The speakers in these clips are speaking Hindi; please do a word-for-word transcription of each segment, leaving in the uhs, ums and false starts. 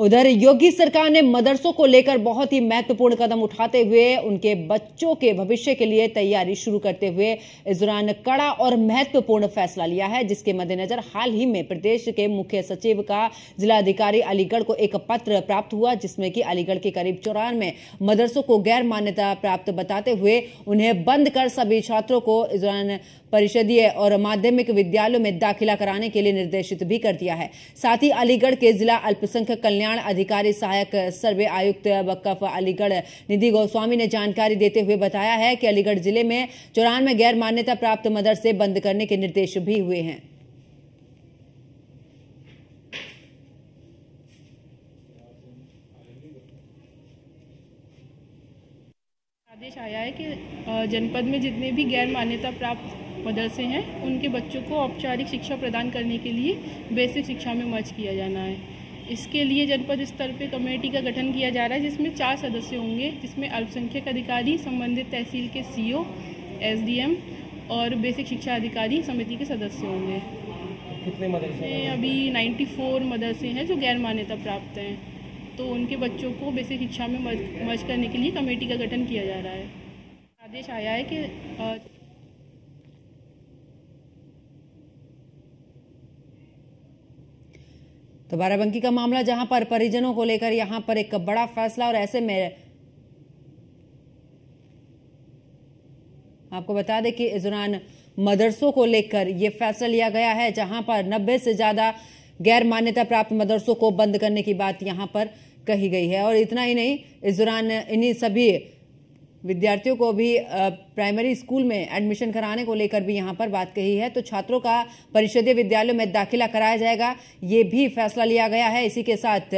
उधर योगी सरकार ने मदरसों को लेकर बहुत ही महत्वपूर्ण कदम उठाते हुए उनके बच्चों के भविष्य के लिए तैयारी शुरू करते हुए इस दौरान कड़ा और महत्वपूर्ण फैसला लिया है, जिसके मद्देनजर हाल ही में प्रदेश के मुख्य सचिव का जिलाधिकारी अलीगढ़ को एक पत्र प्राप्त हुआ, जिसमें कि अलीगढ़ के करीब चौरानवे मदरसों को गैर मान्यता प्राप्त बताते हुए उन्हें बंद कर सभी छात्रों को इस दौरान परिषदीय और माध्यमिक विद्यालयों में दाखिला कराने के लिए निर्देशित भी कर दिया है। साथ ही अलीगढ़ के जिला अल्पसंख्यक कल्याण अधिकारी सहायक सर्वे आयुक्त वक्फ अलीगढ़ निधि गोस्वामी ने जानकारी देते हुए बताया है कि अलीगढ़ जिले में चौरानवे गैर मान्यता प्राप्त मदरसे बंद करने के निर्देश भी हुए हैं। आदेश आया है कि जनपद में जितने भी गैर मान्यता प्राप्त मदरसे हैं उनके बच्चों को औपचारिक शिक्षा प्रदान करने के लिए बेसिक शिक्षा में मर्ज किया जाना है। इसके लिए जनपद स्तर पर कमेटी का गठन किया जा रहा है, जिसमें चार सदस्य होंगे, जिसमें अल्पसंख्यक अधिकारी, संबंधित तहसील के सीओ, एसडीएम और बेसिक शिक्षा अधिकारी समिति के सदस्य होंगे। कितने मदरसे? अभी चौरानवे मदरसे हैं जो गैर मान्यता प्राप्त हैं, तो उनके बच्चों को बेसिक शिक्षा में मर्ज करने के लिए कमेटी का गठन किया जा रहा है। आदेश आया है कि तो बाराबंकी का मामला जहां पर परिजनों को लेकर यहां पर एक बड़ा फैसला, और ऐसे में आपको बता दें कि इस दौरान मदरसों को लेकर यह फैसला लिया गया है, जहां पर नब्बे से ज्यादा गैर मान्यता प्राप्त मदरसों को बंद करने की बात यहां पर कही गई है। और इतना ही नहीं, इस दौरान इन्हीं सभी विद्यार्थियों को भी प्राइमरी स्कूल में एडमिशन कराने को लेकर भी यहां पर बात कही है। तो छात्रों का परिषदीय विद्यालयों में दाखिला कराया जाएगा, ये भी फैसला लिया गया है। इसी के साथ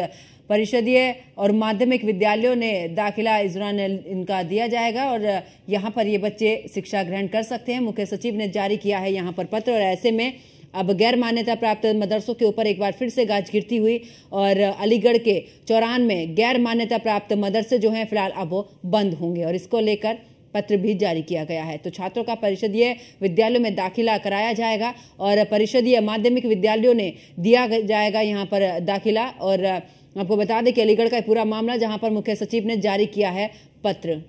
परिषदीय और माध्यमिक विद्यालयों ने दाखिला इस दौरान इनका दिया जाएगा और यहाँ पर ये बच्चे शिक्षा ग्रहण कर सकते हैं। मुख्य सचिव ने जारी किया है यहाँ पर पत्र, और ऐसे में अब गैर मान्यता प्राप्त मदरसों के ऊपर एक बार फिर से गाज गिरती हुई और अलीगढ़ के चौरानवे गैर मान्यता प्राप्त मदरसे जो हैं फिलहाल अब वो बंद होंगे, और इसको लेकर पत्र भी जारी किया गया है। तो छात्रों का परिषदीय विद्यालयों में दाखिला कराया जाएगा और परिषदीय माध्यमिक विद्यालयों ने दिया जाएगा यहाँ पर दाखिला। और आपको बता दें कि अलीगढ़ का पूरा मामला जहाँ पर मुख्य सचिव ने जारी किया है पत्र।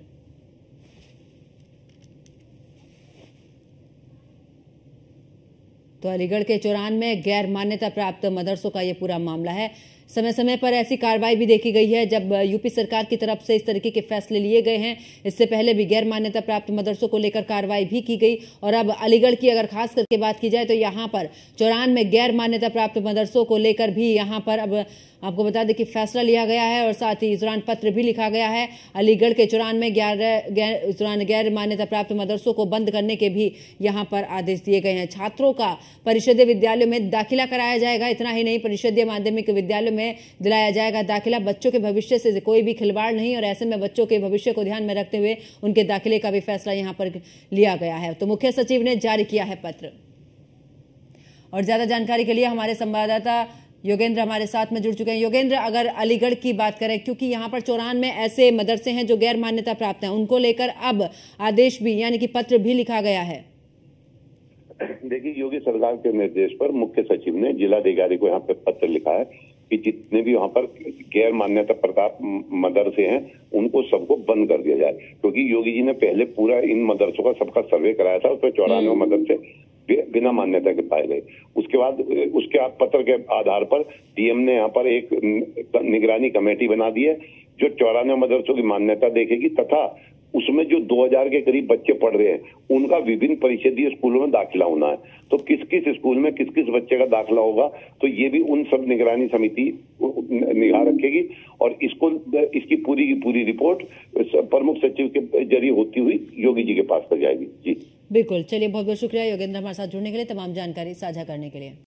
तो अलीगढ़ के चौरानवे गैर मान्यता प्राप्त मदरसों का ये पूरा मामला है। समय समय पर ऐसी कार्रवाई भी देखी गई है जब यूपी सरकार की तरफ से इस तरीके के फैसले लिए गए हैं। इससे पहले भी गैर मान्यता प्राप्त मदरसों को लेकर कार्रवाई भी की गई, और अब अलीगढ़ की अगर खास करके बात की जाए तो यहाँ पर चौरानवे गैर मान्यता प्राप्त मदरसों को लेकर भी यहाँ पर अब आपको बता दें कि फैसला लिया गया है। और साथ ही इस दौरान पत्र भी लिखा गया है। अलीगढ़ के चौरानवे ग्यारह इस दौरान गैर मान्यता प्राप्त मदरसों को बंद करने के भी यहाँ पर आदेश दिए गए हैं। छात्रों का परिषदीय विद्यालयों में दाखिला कराया जाएगा, इतना ही नहीं परिषदीय माध्यमिक विद्यालयों में दिलाया जाएगा दाखिला। बच्चों के भविष्य से कोई भी खिलवाड़ नहीं, और ऐसे में बच्चों के भविष्य को ध्यान में रखते हुए उनके दाखिले का भी फैसला यहाँ पर लिया गया है। तो मुख्य सचिव ने जारी किया है पत्र, और ज्यादा जानकारी के लिए हमारे संवाददाता योगेंद्र हमारे साथ में जुड़ चुके हैं। योगेंद्र, अगर अलीगढ़ की बात करें, क्योंकि यहाँ पर चौरानवे ऐसे मदरसे हैं जो गैर मान्यता प्राप्त हैं, उनको लेकर अब आदेश भी यानी कि पत्र भी लिखा गया है। देखिए, योगी सरकार के निर्देश पर मुख्य सचिव ने जिलाधिकारी को यहाँ पे पत्र लिखा है कि जितने भी वहाँ पर गैर मान्यता प्राप्त मदरसे हैं उनको सबको बंद कर दिया जाए, क्योंकि तो योगी जी ने पहले पूरा इन मदरसों का सबका सर्वे कराया था, उसमें चौरानवे मदरसे बिना मान्यता के पाए गए। उसके बाद उसके आप पत्र के आधार पर डीएम ने यहाँ पर एक निगरानी कमेटी बना दी है जो चौरानवे मदरसों की मान्यता देखेगी तथा उसमें जो दो हज़ार के करीब बच्चे पढ़ रहे हैं उनका विभिन्न परिषदीय स्कूलों में दाखिला होना है। तो किस किस स्कूल में किस किस बच्चे का दाखिला होगा, तो ये भी उन सब निगरानी समिति निगाह रखेगी, और इसको इसकी पूरी की पूरी रिपोर्ट प्रमुख सचिव के जरिए होती हुई योगी जी के पास तक जाएगी। जी बिल्कुल, चलिए बहुत बहुत शुक्रिया योगेंद्र हमारे साथ जुड़ने के लिए, तमाम जानकारी साझा करने के लिए।